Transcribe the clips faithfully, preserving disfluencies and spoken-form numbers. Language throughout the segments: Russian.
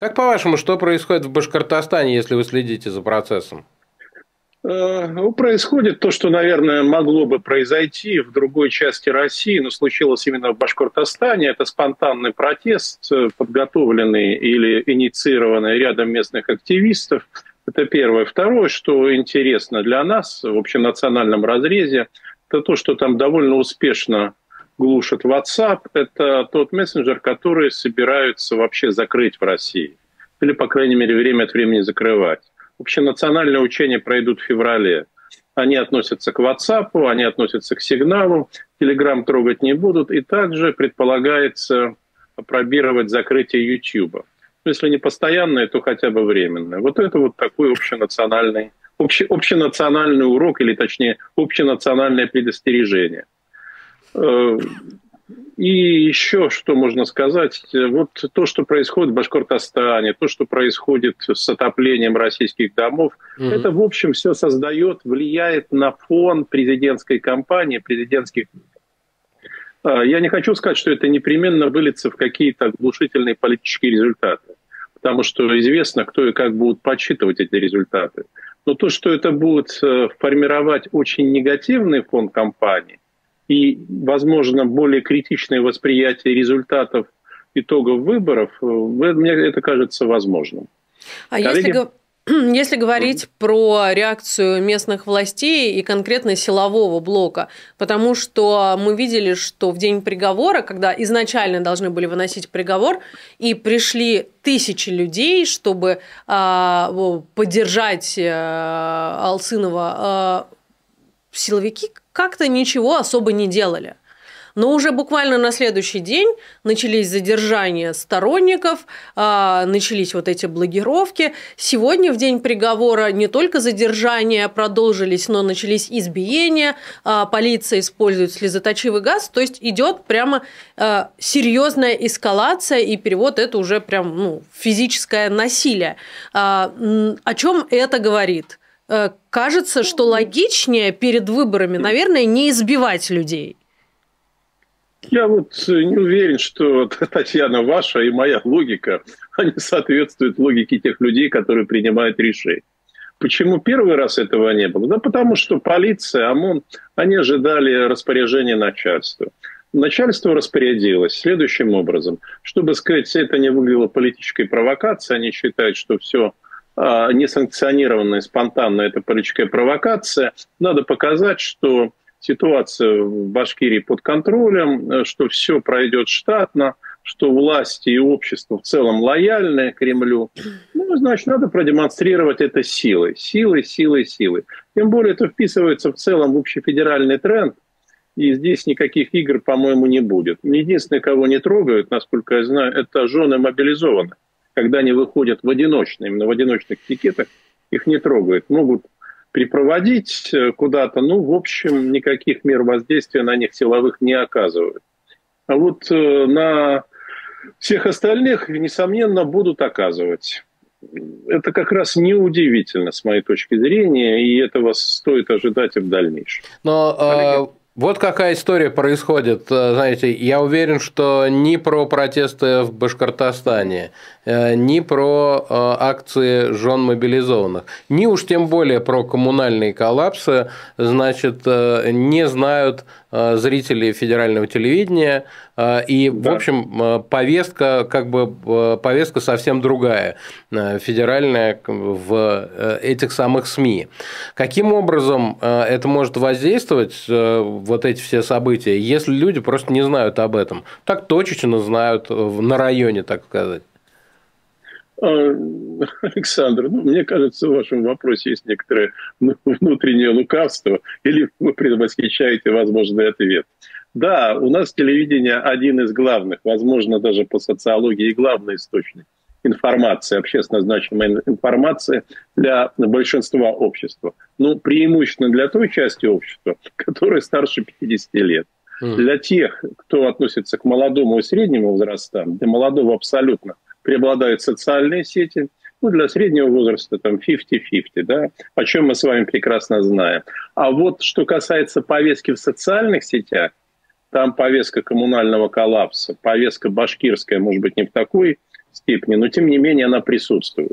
Как по-вашему, что происходит в Башкортостане, если вы следите за процессом? Ну, происходит то, что, наверное, могло бы произойти в другой части России, но случилось именно в Башкортостане. Это спонтанный протест, подготовленный или инициированный рядом местных активистов. Это первое. Второе, что интересно для нас в общенациональном разрезе, это то, что там довольно успешно глушат WhatsApp. Это тот мессенджер, который собираются вообще закрыть в России. Или, по крайней мере, время от времени закрывать. Общенациональные учения пройдут в феврале. Они относятся к WhatsApp, они относятся к сигналу. Telegram трогать не будут. И также предполагается пробировать закрытие YouTube. Но если не постоянное, то хотя бы временное. Вот это вот такой общенациональный, общ, общенациональный урок, или точнее общенациональное предостережение. И еще что можно сказать, вот то, что происходит в Башкортостане, то, что происходит с отоплением российских домов, mm-hmm. это, в общем, все создает, влияет на фон президентской кампании, президентских... Я не хочу сказать, что это непременно выльется в какие-то оглушительные политические результаты, потому что известно, кто и как будут подсчитывать эти результаты. Но то, что это будет формировать очень негативный фон кампании, и, возможно, более критичное восприятие результатов итогов выборов, мне это кажется возможным. А Коллеги... если... Если говорить про реакцию местных властей и конкретно силового блока, потому что мы видели, что в день приговора, когда изначально должны были выносить приговор, и пришли тысячи людей, чтобы э, поддержать э, Алсынова, э, силовики как-то ничего особо не делали. Но уже буквально на следующий день начались задержания сторонников, начались вот эти блокировки. Сегодня, в день приговора, не только задержания продолжились, но начались избиения. Полиция использует слезоточивый газ. То есть идет прямо серьезная эскалация, и перевод это уже прям ну, физическое насилие. О чем это говорит? Кажется, что логичнее перед выборами, наверное, не избивать людей. Я вот не уверен, что, Татьяна, ваша и моя логика, они соответствуют логике тех людей, которые принимают решения. Почему первый раз этого не было? Да потому что полиция, ОМОН, они ожидали распоряжения начальства. Начальство распорядилось следующим образом. Чтобы сказать, это не выглядело политической провокацией, они считают, что все несанкционированное, спонтанно это политическая провокация, надо показать, что... Ситуация в Башкирии под контролем, что все пройдет штатно, что власти и общество в целом лояльны Кремлю. Ну, значит, надо продемонстрировать это силой. Силой, силой, силой. Тем более это вписывается в целом в общефедеральный тренд. И здесь никаких игр, по-моему, не будет. Единственное, кого не трогают, насколько я знаю, это жены мобилизованных. Когда они выходят в одиночные, именно в одиночных пикетах, их не трогают. Могут... припроводить куда-то, ну, в общем, никаких мер воздействия на них силовых не оказывают. А вот на всех остальных, несомненно, будут оказывать. Это как раз неудивительно, с моей точки зрения, и этого стоит ожидать и в дальнейшем. Но... Коллеги... Вот какая история происходит, знаете, я уверен, что ни про протесты в Башкортостане, ни про акции жен мобилизованных, ни уж тем более про коммунальные коллапсы, значит, не знают зрители федерального телевидения, и, да. в общем, повестка, как бы, повестка совсем другая, федеральная в этих самых СМИ. Каким образом это может воздействовать, вот эти все события, если люди просто не знают об этом? Так точечно знают на районе, так сказать. Александр, ну, мне кажется, в вашем вопросе есть некоторое внутреннее лукавство, или вы предвосхищаете возможный ответ. Да, у нас телевидение один из главных, возможно, даже по социологии главный источник информации, общественно значимой информации для большинства общества. Ну, преимущественно для той части общества, которая старше пятидесяти лет. Mm. Для тех, кто относится к молодому и среднему возрастам, для молодого абсолютно преобладают социальные сети, ну, для среднего возраста там пятьдесят на пятьдесят, да, о чем мы с вами прекрасно знаем. А вот что касается повестки в социальных сетях, там повестка коммунального коллапса, повестка башкирская, может быть, не в такой степени, но тем не менее она присутствует.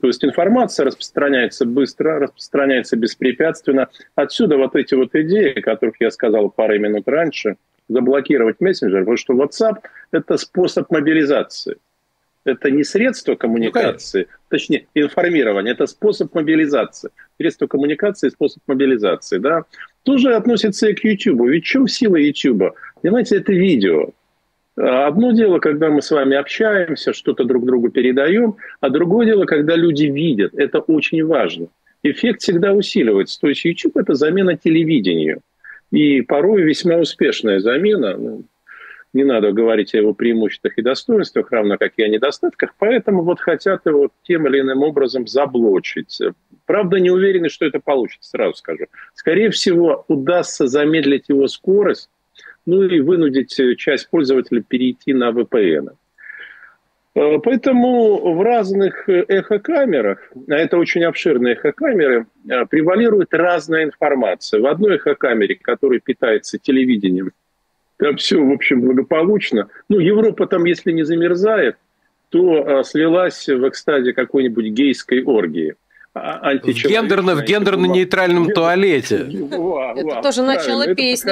То есть информация распространяется быстро, распространяется беспрепятственно. Отсюда вот эти вот идеи, о которых я сказал пару минут раньше, заблокировать мессенджер, потому что WhatsApp – это способ мобилизации. Это не средство коммуникации, ну, точнее, информирование, это способ мобилизации. Средство коммуникации – способ мобилизации. Да? Тоже относится и к YouTube. Ведь в чем сила YouTube? Понимаете, это видео. Одно дело, когда мы с вами общаемся, что-то друг другу передаем, а другое дело, когда люди видят. Это очень важно. Эффект всегда усиливается. То есть YouTube – это замена телевидению. И порой весьма успешная замена. Ну, не надо говорить о его преимуществах и достоинствах, равно как и о недостатках. Поэтому вот хотят его тем или иным образом заблочить. Правда, не уверены, что это получится, сразу скажу. Скорее всего, удастся замедлить его скорость, ну и вынудить часть пользователей перейти на ви пи эн. Поэтому в разных эхокамерах, а это очень обширные эхокамеры, превалирует разная информация. В одной эхокамере, которая питается телевидением, там все, в общем, благополучно. Ну, Европа там, если не замерзает, то слилась в экстазе какой-нибудь гейской оргии. В гендерно-нейтральном туалете. Это тоже начало песни.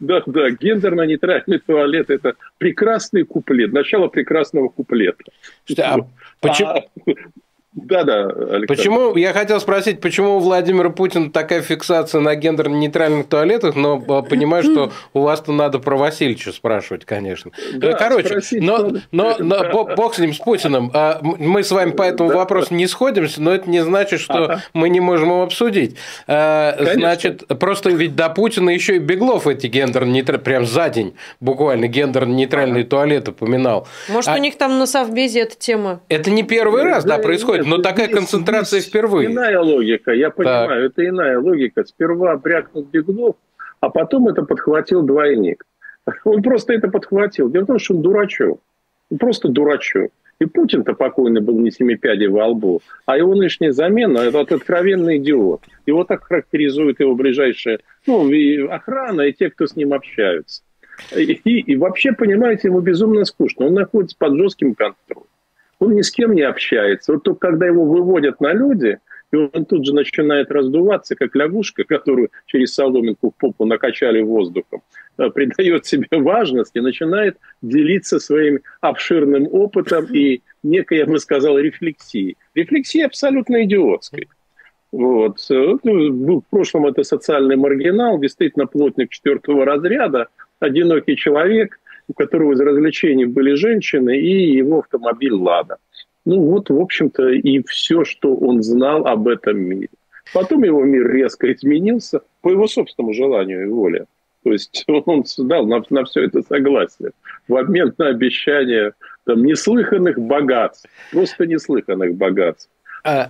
Да, да, гендерно-нейтральный туалет – это прекрасный куплет, начало прекрасного куплета. А почему... А... Да, да, Александр. Почему, я хотел спросить, почему у Владимира Путина такая фиксация на гендерно-нейтральных туалетах, но понимаю, что у вас-то надо про Васильевича спрашивать, конечно. Да, короче, спросить, но, но, но бог с ним, с Путиным. Мы с вами по этому да, вопросу не сходимся, но это не значит, что ага. мы не можем его обсудить. Конечно. Значит, просто ведь до Путина еще и Беглов эти гендерно-нейтральные, прям за день буквально гендерно-нейтральные ага. туалеты упоминал. Может, а... у них там на совбезе эта тема? Это не первый раз, да, да происходит. Но такая здесь, концентрация здесь впервые. Иная логика, я понимаю, так. это иная логика. Сперва брякнул Беглов, а потом это подхватил двойник. Он просто это подхватил. Дело в том, что он дурачок. Он просто дурачок. И Путин-то покойный был не семи пядей во лбу, а его нынешняя замена – это откровенный идиот. Его так характеризует его ближайшая ну, и охрана, и те, кто с ним общаются. И, и вообще, понимаете, ему безумно скучно. Он находится под жестким контролем. Он ни с кем не общается. Вот только когда его выводят на люди, и он тут же начинает раздуваться, как лягушка, которую через соломинку в попу накачали воздухом, придает себе важность и начинает делиться своим обширным опытом и некой, я бы сказал, рефлексией. Рефлексия абсолютно идиотская. Вот. В прошлом это социальный маргинал, действительно плотник четвертого разряда, одинокий человек, у которого из развлечений были женщины, и его автомобиль «Лада». Ну вот, в общем-то, и все, что он знал об этом мире. Потом его мир резко изменился по его собственному желанию и воле. То есть он дал на, на все это согласие в обмен на обещание там, неслыханных богатств, просто неслыханных богатств. А...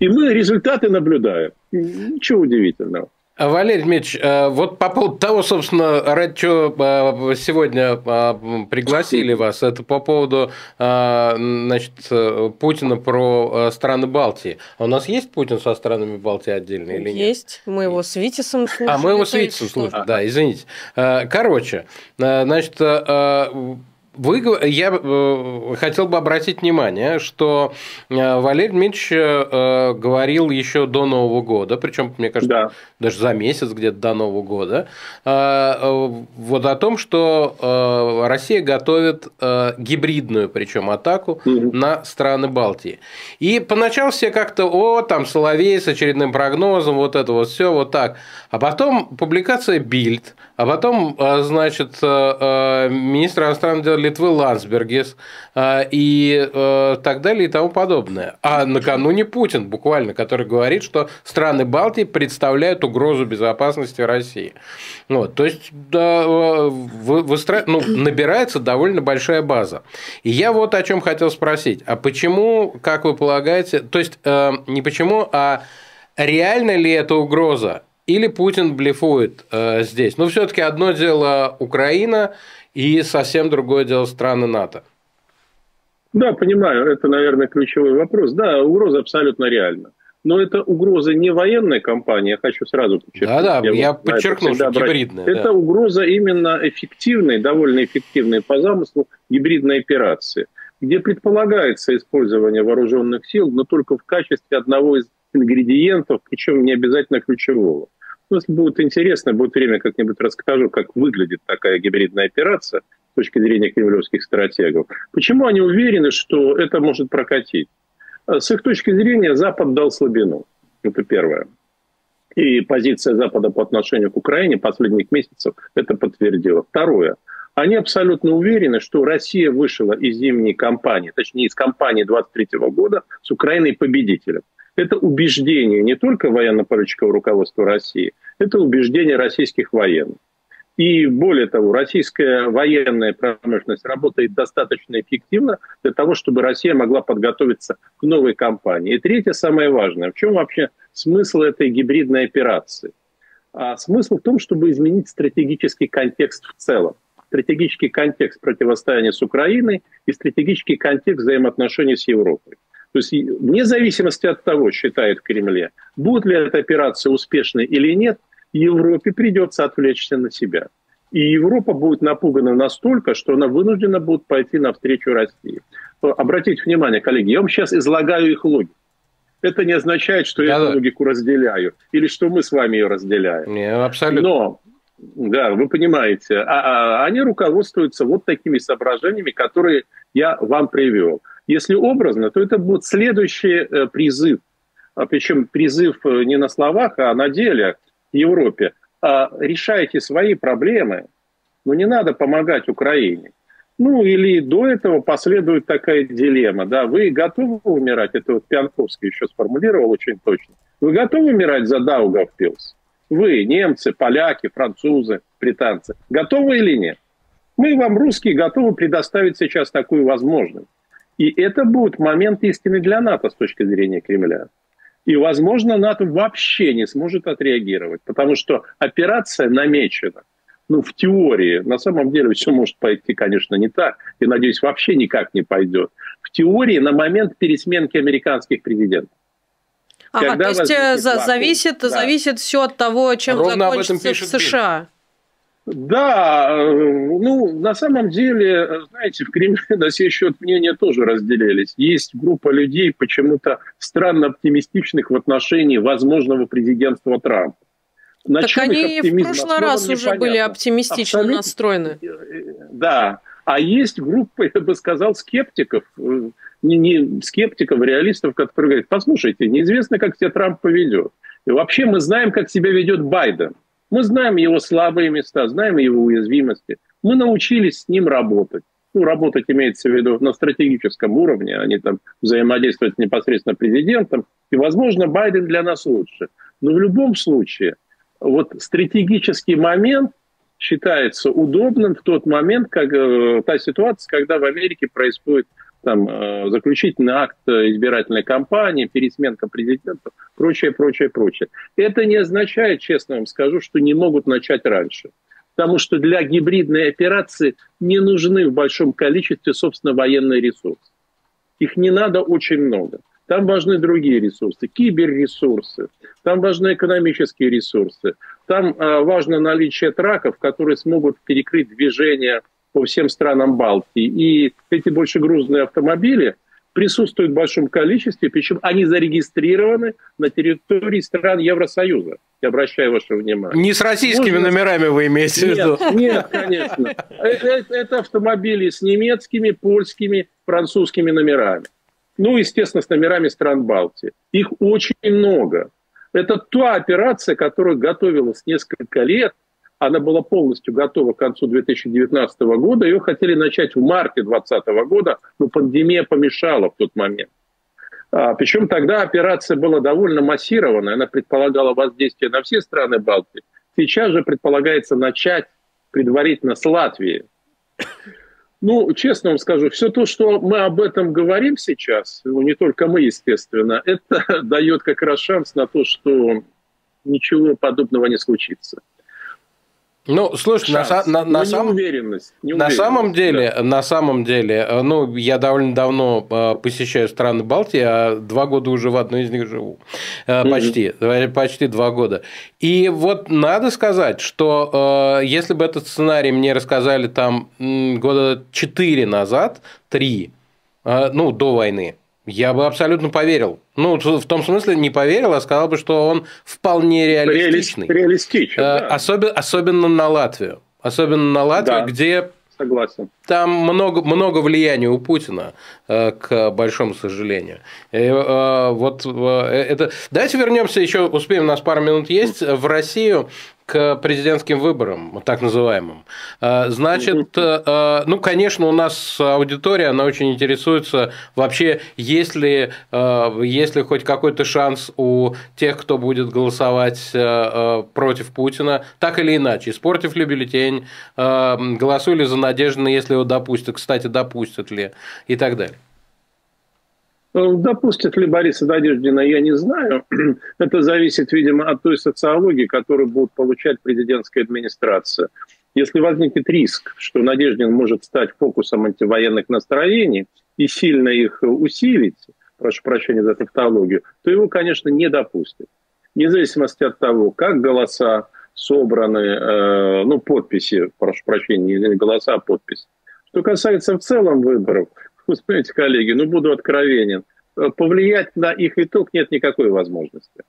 И мы результаты наблюдаем. Ничего удивительного. Валерий Дмитриевич, вот по поводу того, собственно, ради чего сегодня пригласили вас, это по поводу, значит, Путина про страны Балтии. А у нас есть Путин со странами Балтии отдельно или нет? Есть, мы его с Витисом слушали. А, мы его с Витисом слушали, да, извините. Короче, значит... Вы, я хотел бы обратить внимание, что Валерий Дмитриевич говорил еще до Нового года, причем, мне кажется, да. даже за месяц где-то до Нового года, вот о том, что Россия готовит гибридную, причем, атаку угу. на страны Балтии. И поначалу все как-то, о, там Соловей с очередным прогнозом, вот это вот все вот так. А потом публикация Bild, а потом, значит, министр иностранных дел Литвы Ландсбергис и так далее и тому подобное. А накануне Путин буквально, который говорит, что страны Балтии представляют угрозу безопасности России. Вот, то есть да, выстра... ну, набирается довольно большая база. И я вот о чем хотел спросить. А почему, как вы полагаете, то есть не почему, а реально ли эта угроза? Или Путин блефует э, здесь? Но все-таки одно дело Украина и совсем другое дело страны НАТО. Да, понимаю, это, наверное, ключевой вопрос. Да, угроза абсолютно реальна. Но это угроза не военной кампании, я хочу сразу подчеркнуть. Да, да, я, я подчеркнул, что гибридная. Это да. угроза именно эффективной, довольно эффективной по замыслу гибридной операции. где предполагается использование вооруженных сил, но только в качестве одного из ингредиентов, причем не обязательно ключевого. Ну, если будет интересно, будет время, как-нибудь расскажу, как выглядит такая гибридная операция с точки зрения кремлевских стратегов. Почему они уверены, что это может прокатить? С их точки зрения Запад дал слабину. Это первое. И позиция Запада по отношению к Украине последних месяцев это подтвердила. Второе. Они абсолютно уверены, что Россия вышла из зимней кампании, точнее из кампании двадцать третьего года с Украиной победителем. Это убеждение не только военно-политического руководства России, это убеждение российских военных. И более того, российская военная промышленность работает достаточно эффективно для того, чтобы Россия могла подготовиться к новой кампании. И третье, самое важное, в чем вообще смысл этой гибридной операции? А смысл в том, чтобы изменить стратегический контекст в целом. Стратегический контекст противостояния с Украиной и стратегический контекст взаимоотношений с Европой. То есть вне зависимости от того, считают в Кремле, будет ли эта операция успешной или нет, Европе придется отвлечься на себя. И Европа будет напугана настолько, что она вынуждена будет пойти навстречу России. Обратите внимание, коллеги, я вам сейчас излагаю их логику. Это не означает, что я да, эту логику разделяю, или что мы с вами ее разделяем. Не, абсолютно. Но, да, вы понимаете, а, а, они руководствуются вот такими соображениями, которые я вам привел. Если образно, то это будет следующий э, призыв, причем призыв не на словах, а на деле в Европе. Э, решайте свои проблемы, но не надо помогать Украине. Ну или до этого последует такая дилемма. Да, вы готовы умирать, это вот Пьянковский еще сформулировал очень точно, вы готовы умирать за Даугавпилс? Вы, немцы, поляки, французы, британцы, готовы или нет? Мы вам, русские, готовы предоставить сейчас такую возможность. И это будет момент истины для НАТО с точки зрения Кремля. И, возможно, НАТО вообще не сможет отреагировать, потому что операция намечена. Ну, в теории, на самом деле все может пойти, конечно, не так, и, надеюсь, вообще никак не пойдет. В теории на момент пересменки американских президентов. Ага, то есть зависит, да. зависит все от того, чем ровно закончится США. Да, ну, на самом деле, знаете, в Кремле на сей счет мнения тоже разделились. Есть группа людей, почему-то странно оптимистичных в отношении возможного президентства Трампа. На так они в прошлый раз уже непонятно. Были оптимистично Абсолютно. Настроены. Да, а есть группа, я бы сказал, скептиков, не, не скептиков, реалистов, которые говорят, послушайте, неизвестно, как себя Трамп поведет. И вообще мы знаем, как себя ведет Байден. Мы знаем его слабые места, знаем его уязвимости. Мы научились с ним работать. Ну, работать имеется в виду на стратегическом уровне, они там взаимодействуют непосредственно с президентом. И, возможно, Байден для нас лучше. Но в любом случае, вот стратегический момент считается удобным в тот момент, как э, та ситуация, когда в Америке происходит там, э, заключительный акт избирательной кампании, пересменка президента, прочее, прочее, прочее. Это не означает, честно вам скажу, что не могут начать раньше. Потому что для гибридной операции не нужны в большом количестве, собственно, военные ресурсы. Их не надо очень много. Там важны другие ресурсы, киберресурсы, там важны экономические ресурсы, там э, важно наличие траков, которые смогут перекрыть движение по всем странам Балтии. И эти большегрузные автомобили присутствуют в большом количестве, причем они зарегистрированы на территории стран Евросоюза. Я обращаю ваше внимание. Не с российскими Можно... номерами вы имеете в виду? Нет, нет, конечно. Это, это автомобили с немецкими, польскими, французскими номерами. Ну, естественно, с номерами стран Балтии. Их очень много. Это та операция, которая готовилась несколько лет. Она была полностью готова к концу две тысячи девятнадцатого года. Ее хотели начать в марте две тысячи двадцатого года, но пандемия помешала в тот момент. А, причем тогда операция была довольно массированная. Она предполагала воздействие на все страны Балтии. Сейчас же предполагается начать предварительно с Латвии. Ну, честно вам скажу, все то, что мы об этом говорим сейчас, ну, не только мы, естественно, это дает как раз шанс на то, что ничего подобного не случится. Ну, слушай, на, на, на, сам... неуверенность, неуверенность, на самом деле, да. на самом деле, ну, я довольно давно э, посещаю страны Балтии, а два года уже в одной из них живу, э, почти, mm-hmm. почти два года. И вот надо сказать, что э, если бы этот сценарий мне рассказали там года четыре назад, три, ну, до войны, я бы абсолютно поверил. Ну, в том смысле не поверил, а сказал бы, что он вполне реалистичный. Реалистичный, да. Особ... Особенно на Латвию. Особенно на Латвию, да. Где... Согласен. Там много, много влияния у Путина, к большому сожалению. И, вот, это... Давайте вернемся еще, успеем, у нас пару минут есть, в Россию к президентским выборам, так называемым. Значит, ну, конечно, у нас аудитория, она очень интересуется вообще, есть ли, есть ли хоть какой-то шанс у тех, кто будет голосовать против Путина, так или иначе, испортив ли бюллетень, голосуют ли за Надеждина, если его допустят, кстати, допустят ли, и так далее. Допустят ли Бориса Надеждина, я не знаю. Это зависит, видимо, от той социологии, которую будут получать президентская администрация. Если возникнет риск, что Надеждин может стать фокусом антивоенных настроений и сильно их усилить, прошу прощения за тавтологию, то его, конечно, не допустят. Вне зависимости от того, как голоса собраны, ну, подписи, прошу прощения, не голоса, а подписи. Что касается в целом выборов, вы вспомните, коллеги, ну, буду откровенен, повлиять на их итог нет никакой возможности.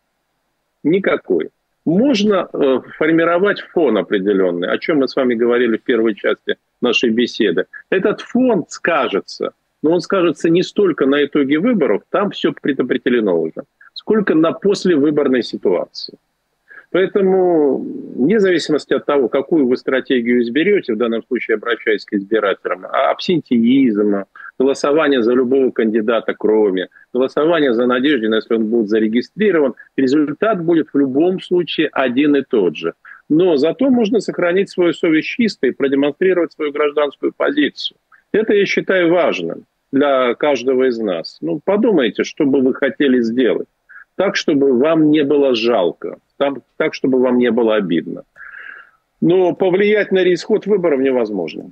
Никакой. Можно э, формировать фон определенный, о чем мы с вами говорили в первой части нашей беседы. Этот фон скажется, но он скажется не столько на итоге выборов, там все предопределено уже, сколько на послевыборной ситуации. Поэтому, вне зависимости от того, какую вы стратегию изберете, в данном случае обращаясь к избирателям, абсентеизма, голосование за любого кандидата, кроме голосования за Надеждина, если он будет зарегистрирован, результат будет в любом случае один и тот же. Но зато можно сохранить свою совесть чистой и продемонстрировать свою гражданскую позицию. Это, я считаю, важным для каждого из нас. Ну, подумайте, что бы вы хотели сделать. Так, чтобы вам не было жалко, так, чтобы вам не было обидно. Но повлиять на исход выборов невозможно.